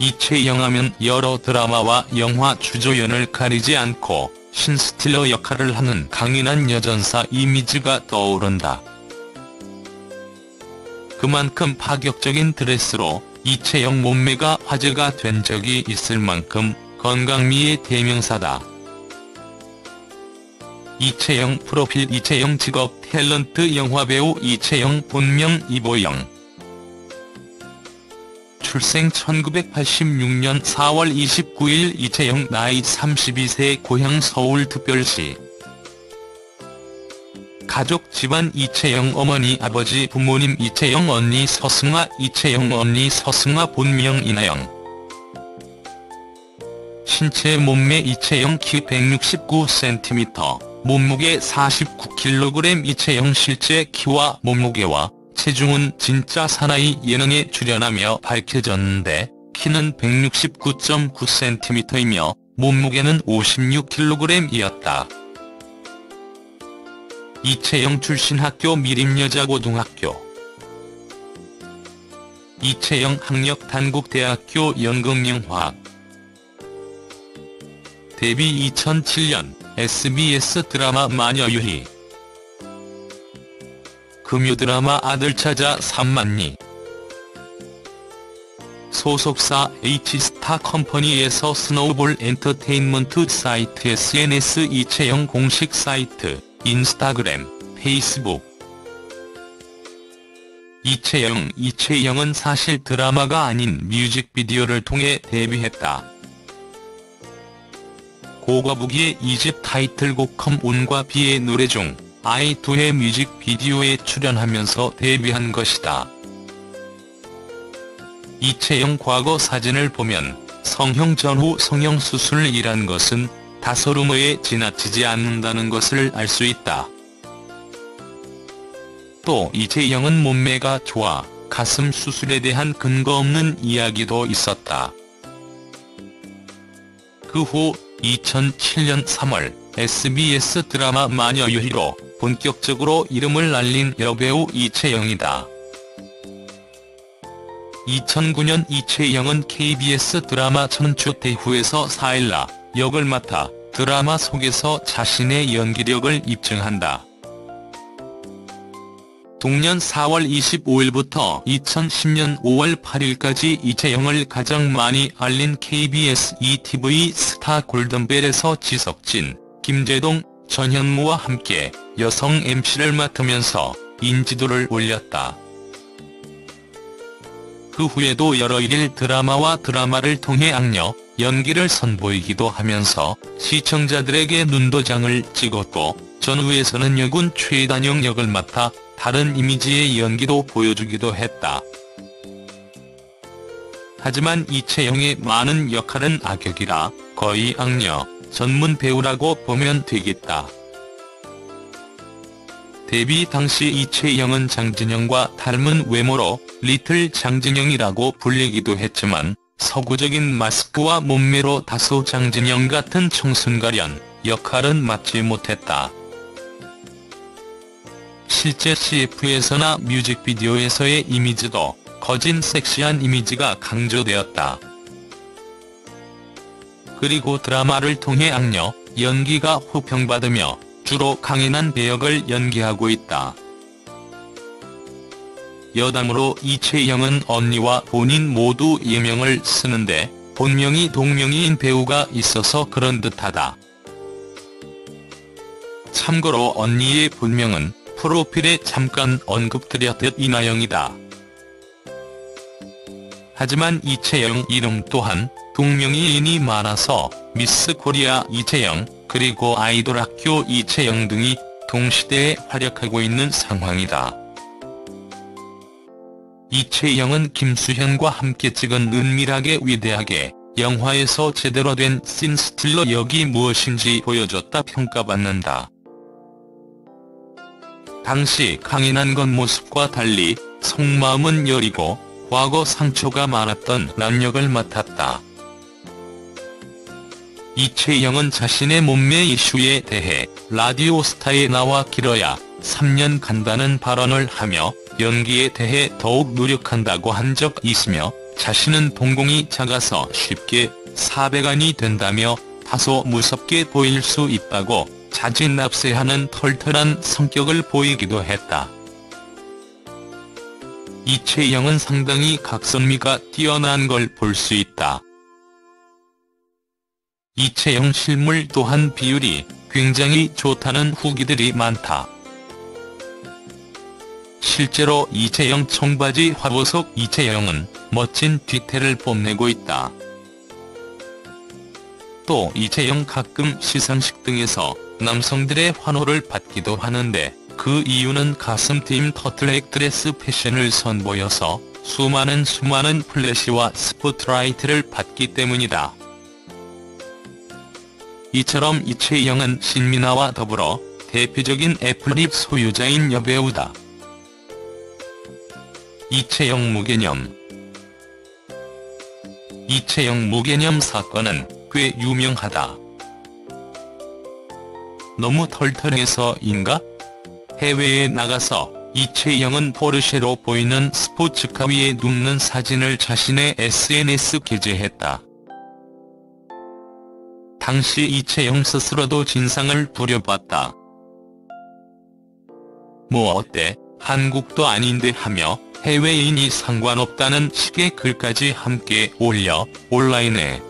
이채영 하면 여러 드라마와 영화 주조연을 가리지 않고 신스틸러 역할을 하는 강인한 여전사 이미지가 떠오른다. 그만큼 파격적인 드레스로 이채영 몸매가 화제가 된 적이 있을 만큼 건강미의 대명사다. 이채영 프로필 이채영 직업 탤런트 영화배우 이채영 본명 이보영 출생 1986년 4월 29일 이채영 나이 32세 고향 서울특별시 가족 집안 이채영 어머니 아버지 부모님 이채영 언니 서승아 이채영 언니 서승아 본명 이나영 신체 몸매 이채영 키 169cm 몸무게 49kg 이채영 실제 키와 몸무게와 체중은 진짜 사나이 예능에 출연하며 밝혀졌는데 키는 169.9cm이며 몸무게는 56kg이었다. 이채영 출신 학교 미림여자고등학교 이채영 학력 단국대학교 연극영화학 데뷔 2007년 SBS 드라마 마녀유희 금요드라마 아들 찾아 삼만리 소속사 H스타 컴퍼니에서 스노우볼 엔터테인먼트 사이트 SNS 이채영 공식 사이트 인스타그램 페이스북 이채영은 사실 드라마가 아닌 뮤직비디오를 통해 데뷔했다. 고거북이의 2집 타이틀곡 컴 온과 비의 노래 중 아이2의 뮤직비디오에 출연하면서 데뷔한 것이다. 이채영 과거 사진을 보면 성형 전후 성형수술이란 것은 다소르머에 지나치지 않는다는 것을 알 수 있다. 또 이채영은 몸매가 좋아 가슴 수술에 대한 근거 없는 이야기도 있었다. 그 후 2007년 3월 SBS 드라마 마녀유희로 본격적으로 이름을 날린 여배우 이채영이다. 2009년 이채영은 KBS 드라마 천추대후에서 사일라 역을 맡아 드라마 속에서 자신의 연기력을 입증한다. 동년 4월 25일부터 2010년 5월 8일까지 이채영을 가장 많이 알린 KBS ETV 스타 골든벨에서 지석진, 김제동, 전현무와 함께 여성 MC를 맡으면서 인지도를 올렸다. 그 후에도 여러 일일 드라마와 드라마를 통해 악녀, 연기를 선보이기도 하면서 시청자들에게 눈도장을 찍었고 전후에서는 여군 최단영 역을 맡아 다른 이미지의 연기도 보여주기도 했다. 하지만 이채영의 많은 역할은 악역이라 거의 악녀, 전문 배우라고 보면 되겠다. 데뷔 당시 이채영은 장진영과 닮은 외모로 리틀 장진영이라고 불리기도 했지만 서구적인 마스크와 몸매로 다소 장진영 같은 청순가련 역할은 맡지 못했다. 실제 CF에서나 뮤직비디오에서의 이미지도 거진 섹시한 이미지가 강조되었다. 그리고 드라마를 통해 악녀, 연기가 호평받으며 주로 강인한 배역을 연기하고 있다. 여담으로 이채영은 언니와 본인 모두 예명을 쓰는데 본명이 동명이인 배우가 있어서 그런 듯하다. 참고로 언니의 본명은 프로필에 잠깐 언급드렸듯 이나영이다. 하지만 이채영 이름 또한 동명이인이 많아서 미스코리아 이채영 그리고 아이돌학교 이채영 등이 동시대에 활약하고 있는 상황이다. 이채영은 김수현과 함께 찍은 은밀하게 위대하게 영화에서 제대로 된 씬스틸러 역이 무엇인지 보여줬다 평가받는다. 당시 강인한 겉모습과 달리 속마음은 여리고 과거 상처가 많았던 남역을 맡았다. 이채영은 자신의 몸매 이슈에 대해 라디오스타에 나와 길어야 3년 간다는 발언을 하며 연기에 대해 더욱 노력한다고 한 적 있으며, 자신은 동공이 작아서 쉽게 사배관이 된다며 다소 무섭게 보일 수 있다고 자진납세하는 털털한 성격을 보이기도 했다. 이채영은 상당히 각선미가 뛰어난 걸 볼 수 있다. 이채영 실물 또한 비율이 굉장히 좋다는 후기들이 많다. 실제로 이채영 청바지 화보속 이채영은 멋진 뒤태를 뽐내고 있다. 또 이채영 가끔 시상식 등에서 남성들의 환호를 받기도 하는데, 그 이유는 가슴팀 터틀넥 드레스 패션을 선보여서 수많은 플래시와 스포트라이트를 받기 때문이다. 이처럼 이채영은 신민아와 더불어 대표적인 애플립 소유자인 여배우다. 이채영 무개념. 이채영 무개념 사건은 꽤 유명하다. 너무 털털해서인가? 해외에 나가서 이채영은 포르쉐로 보이는 스포츠카 위에 눕는 사진을 자신의 SNS 게재했다. 당시 이채영 스스로도 진상을 부려봤다. 뭐 어때, 한국도 아닌데 하며 해외인이 상관없다는 식의 글까지 함께 올려 온라인에